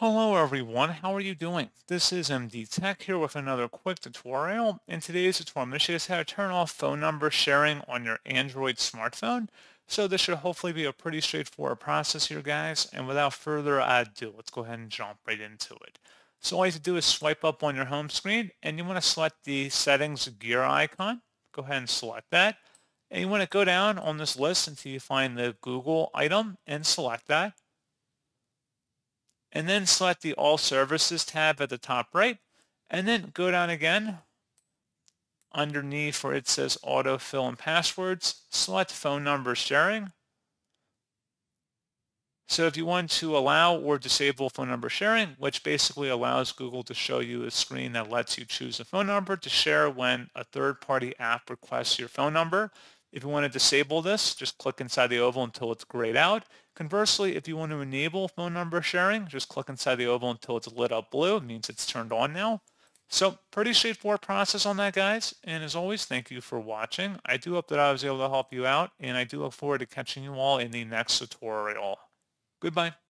Hello everyone, how are you doing? This is MD Tech here with another quick tutorial. In today's tutorial, I'm going to show you how to turn off phone number sharing on your Android smartphone. So this should hopefully be a pretty straightforward process here, guys. And without further ado, let's go ahead and jump right into it. So all you have to do is swipe up on your home screen and you want to select the settings gear icon. Go ahead and select that. And you want to go down on this list until you find the Google item and select that. And then select the All Services tab at the top right, and then go down again underneath where it says Autofill and Passwords, select Phone Number Sharing. So if you want to allow or disable phone number sharing, which basically allows Google to show you a screen that lets you choose a phone number to share when a third-party app requests your phone number. If you want to disable this, just click inside the oval until it's grayed out. Conversely, if you want to enable phone number sharing, just click inside the oval until it's lit up blue. It means it's turned on now. So pretty straightforward process on that, guys. And as always, thank you for watching. I do hope that I was able to help you out, and I do look forward to catching you all in the next tutorial. Goodbye.